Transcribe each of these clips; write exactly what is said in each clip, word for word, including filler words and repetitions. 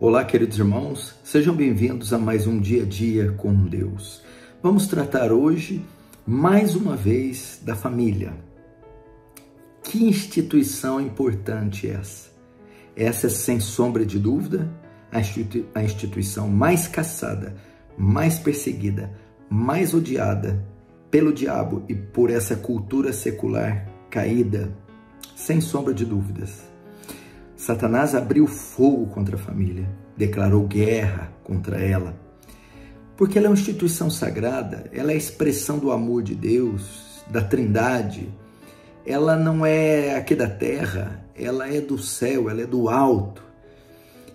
Olá, queridos irmãos, sejam bem-vindos a mais um Dia a Dia com Deus. Vamos tratar hoje, mais uma vez, da família. Que instituição importante essa? Essa é, sem sombra de dúvida, a, institui- a instituição mais caçada, mais perseguida, mais odiada pelo diabo e por essa cultura secular caída, sem sombra de dúvidas. Satanás abriu fogo contra a família, declarou guerra contra ela, porque ela é uma instituição sagrada, ela é a expressão do amor de Deus, da Trindade, ela não é aqui da terra, ela é do céu, ela é do alto,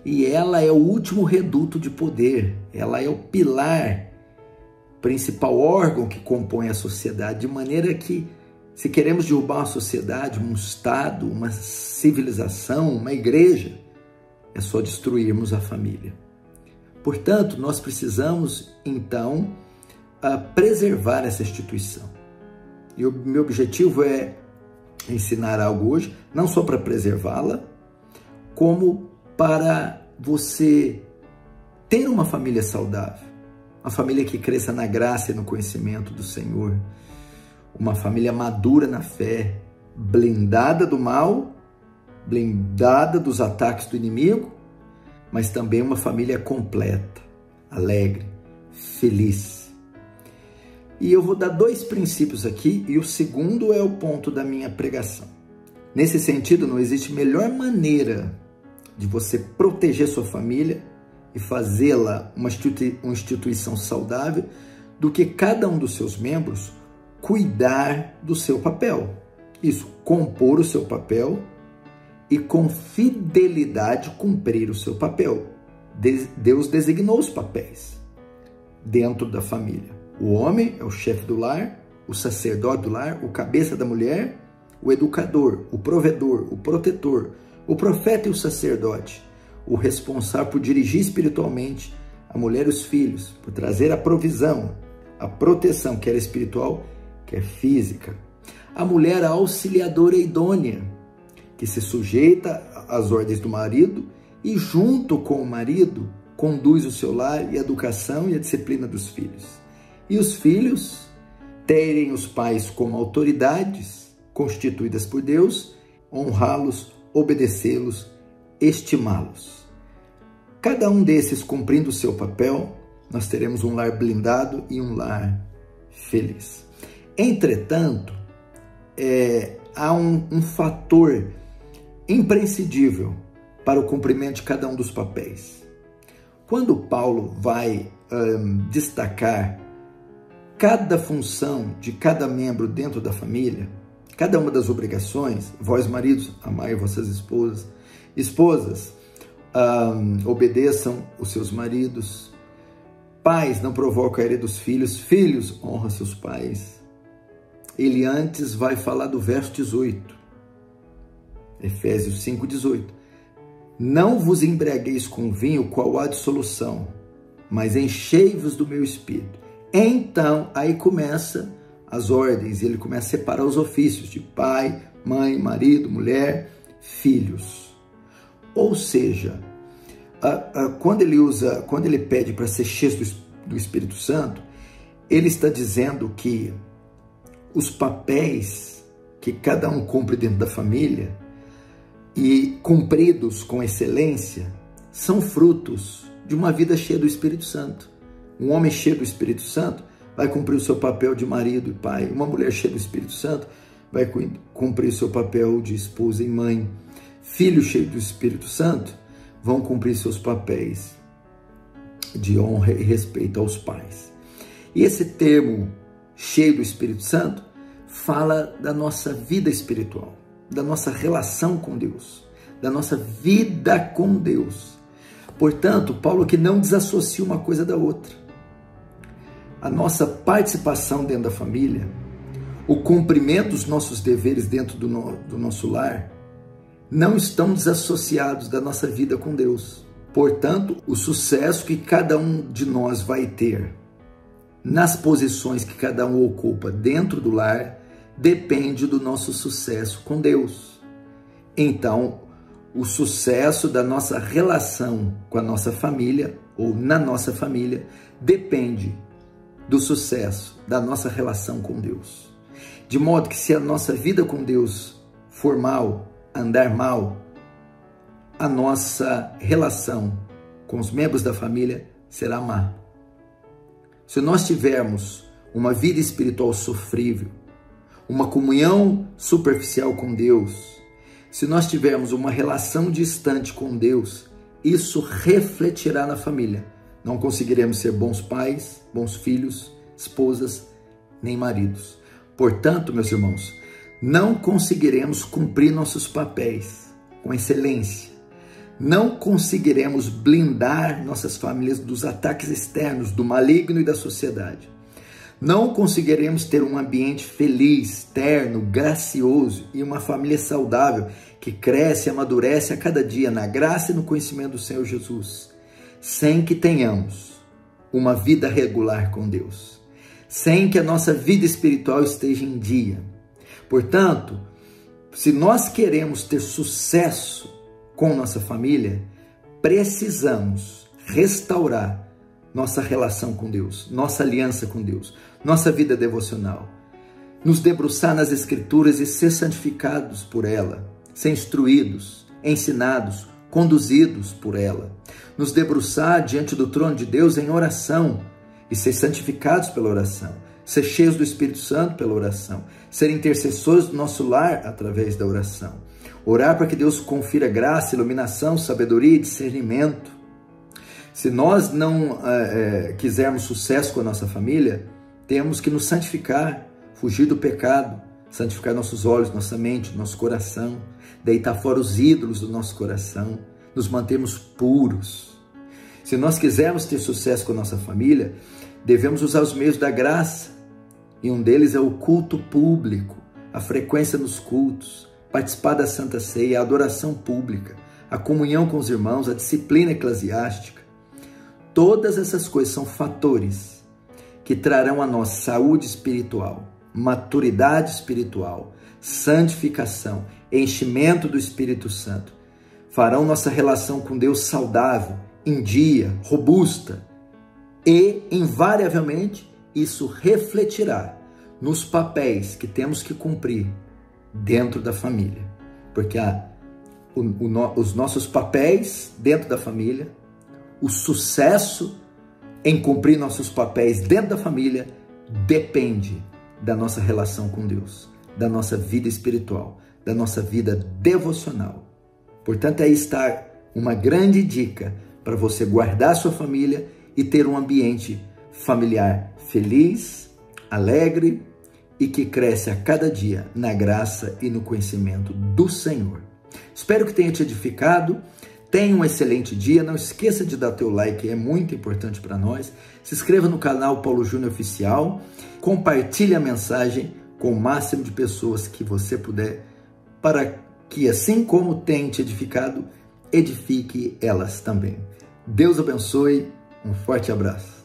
e ela é o último reduto de poder, ela é o pilar, principal órgão que compõe a sociedade, de maneira que, se queremos derrubar uma sociedade, um estado, uma civilização, uma igreja, é só destruirmos a família. Portanto, nós precisamos, então, preservar essa instituição. E o meu objetivo é ensinar algo hoje, não só para preservá-la, como para você ter uma família saudável, uma família que cresça na graça e no conhecimento do Senhor, uma família madura na fé, blindada do mal, blindada dos ataques do inimigo, mas também uma família completa, alegre, feliz. E eu vou dar dois princípios aqui, e o segundo é o ponto da minha pregação. Nesse sentido, não existe melhor maneira de você proteger sua família e fazê-la uma instituição saudável do que cada um dos seus membros cuidar do seu papel, isso, compor o seu papel e com fidelidade cumprir o seu papel. Deus designou os papéis dentro da família. O homem é o chefe do lar, o sacerdote do lar, o cabeça da mulher, o educador, o provedor, o protetor, o profeta e o sacerdote, o responsável por dirigir espiritualmente a mulher e os filhos, por trazer a provisão, a proteção, que era espiritual, que é física. A mulher é a auxiliadora idônea, que se sujeita às ordens do marido e junto com o marido conduz o seu lar e a educação e a disciplina dos filhos. E os filhos terem os pais como autoridades constituídas por Deus, honrá-los, obedecê-los, estimá-los. Cada um desses cumprindo o seu papel, nós teremos um lar blindado e um lar feliz. Entretanto, é, há um, um fator imprescindível para o cumprimento de cada um dos papéis. Quando Paulo vai um, destacar cada função de cada membro dentro da família, cada uma das obrigações, vós maridos, amai vossas esposas, esposas, um, obedeçam os seus maridos, pais, não provoca a ira dos filhos, filhos, honra seus pais. Ele antes vai falar do verso dezoito, Efésios cinco, dezoito. Não vos embriagueis com vinho, qual há dissolução, mas enchei-vos do meu espírito. Então, aí começa as ordens, ele começa a separar os ofícios de pai, mãe, marido, mulher, filhos. Ou seja, quando ele usa, quando ele pede para ser cheio do Espírito Santo, ele está dizendo que os papéis que cada um cumpre dentro da família e cumpridos com excelência são frutos de uma vida cheia do Espírito Santo. Um homem cheio do Espírito Santo vai cumprir o seu papel de marido e pai. Uma mulher cheia do Espírito Santo vai cumprir o seu papel de esposa e mãe. Filho cheio do Espírito Santo vão cumprir seus papéis de honra e respeito aos pais. E esse termo, cheio do Espírito Santo, fala da nossa vida espiritual, da nossa relação com Deus, da nossa vida com Deus. Portanto, Paulo que não desassocia uma coisa da outra. A nossa participação dentro da família, o cumprimento dos nossos deveres dentro do, no, do nosso lar, não estão desassociados da nossa vida com Deus. Portanto, o sucesso que cada um de nós vai ter nas posições que cada um ocupa dentro do lar depende do nosso sucesso com Deus. Então, o sucesso da nossa relação com a nossa família ou na nossa família depende do sucesso da nossa relação com Deus. De modo que se a nossa vida com Deus for mal, andar mal, a nossa relação com os membros da família será má. Se nós tivermos uma vida espiritual sofrível, uma comunhão superficial com Deus, se nós tivermos uma relação distante com Deus, isso refletirá na família. Não conseguiremos ser bons pais, bons filhos, esposas, nem maridos. Portanto, meus irmãos, não conseguiremos cumprir nossos papéis com excelência. Não conseguiremos blindar nossas famílias dos ataques externos, do maligno e da sociedade. Não conseguiremos ter um ambiente feliz, terno, gracioso e uma família saudável que cresce e amadurece a cada dia na graça e no conhecimento do Senhor Jesus, sem que tenhamos uma vida regular com Deus, sem que a nossa vida espiritual esteja em dia. Portanto, se nós queremos ter sucesso com nossa família, precisamos restaurar nossa relação com Deus, nossa aliança com Deus, nossa vida devocional, nos debruçar nas Escrituras e ser santificados por ela, ser instruídos, ensinados, conduzidos por ela, nos debruçar diante do trono de Deus em oração e ser santificados pela oração, ser cheios do Espírito Santo pela oração, ser intercessores do nosso lar através da oração, orar para que Deus confira graça, iluminação, sabedoria e discernimento. Se nós não é, é, quisermos sucesso com a nossa família, temos que nos santificar, fugir do pecado, santificar nossos olhos, nossa mente, nosso coração, deitar fora os ídolos do nosso coração, nos mantermos puros. Se nós quisermos ter sucesso com a nossa família, devemos usar os meios da graça, e um deles é o culto público, a frequência nos cultos, participar da Santa Ceia, a adoração pública, a comunhão com os irmãos, a disciplina eclesiástica. Todas essas coisas são fatores que trarão a nossa saúde espiritual, maturidade espiritual, santificação, enchimento do Espírito Santo. Farão nossa relação com Deus saudável, em dia, robusta, e, invariavelmente, isso refletirá nos papéis que temos que cumprir dentro da família, porque a, o, o no, os nossos papéis dentro da família, o sucesso em cumprir nossos papéis dentro da família depende da nossa relação com Deus, da nossa vida espiritual, da nossa vida devocional. Portanto, aí está uma grande dica para você guardar a sua família e ter um ambiente familiar feliz, alegre, e que cresce a cada dia na graça e no conhecimento do Senhor. Espero que tenha te edificado. Tenha um excelente dia. Não esqueça de dar teu like, é muito importante para nós. Se inscreva no canal Paulo Júnior Oficial. Compartilhe a mensagem com o máximo de pessoas que você puder, para que, assim como tenha te edificado, edifique elas também. Deus abençoe. Um forte abraço.